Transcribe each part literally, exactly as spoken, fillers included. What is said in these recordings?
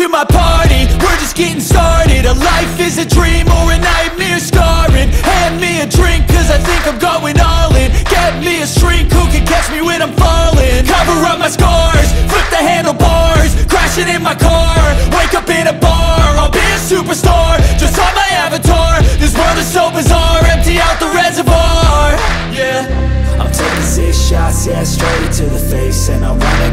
to my party, we're just getting started. A life is a dream or a nightmare scarring. Hand me a drink, cause I think I'm going all in. Get me a shrink who can catch me when I'm falling. Cover up my scars, flip the handlebars, crashing in my car, wake up in a bar. I'll be a superstar, just on my avatar. This world is so bizarre, empty out the reservoir. Yeah, I'm taking six shots, yeah, straight to the face. And I wanna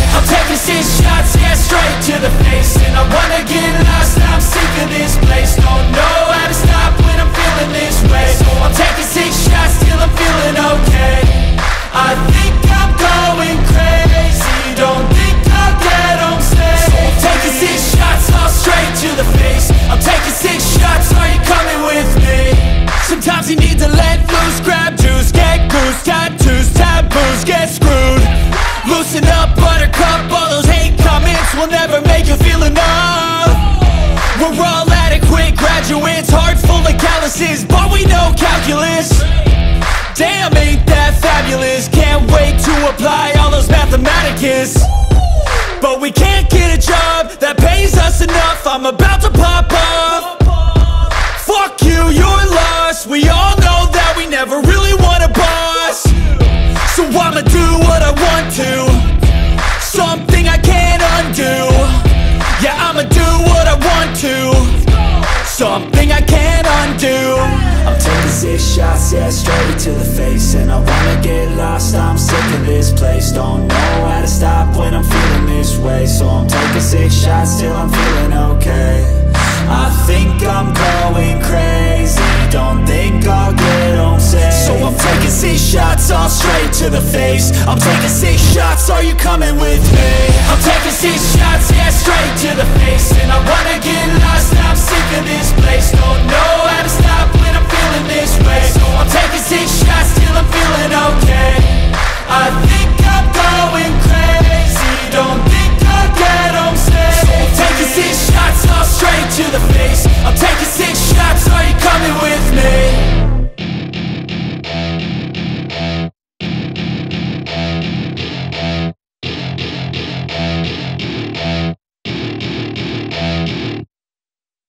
I'm taking six shots, yeah, straight to the face. And I wanna get lost, I'm sick of this place. Don't know how to stop when I'm feeling this way. So I'm taking six shots till I'm feeling okay. I think I'm going crazy, don't think I'll get home safe. So I'm taking six shots, all straight to the face. I'm taking six shots, are you coming with me? Sometimes you need to let loose, grab juice, get goose. Tattoos, taboos, get screwed. Loosen up, buttercup, all those hate comments will never make you feel enough. We're all adequate graduates, heart full of calluses, but we know calculus. Damn, ain't that fabulous. Can't wait to apply all those mathematicus. But we can't get a job that pays us enough. I'm about to pop off. Fuck you, you're lost. We all know that we never really want a boss. So I'ma do what I want to, something I can't undo. Yeah, I'ma do what I want to, something I can't undo. I'm taking six shots, yeah, straight to the face. And I wanna get lost, I'm sick of this place. Don't know how to stop when I'm feeling this way. So I'm taking six shots till I'm feeling okay. I think I'm going crazy, don't think I'll get home safe. So I'm taking six shots, all straight to the face. I'm taking six shots, are you coming with me? I'm taking six shots, yeah, straight to the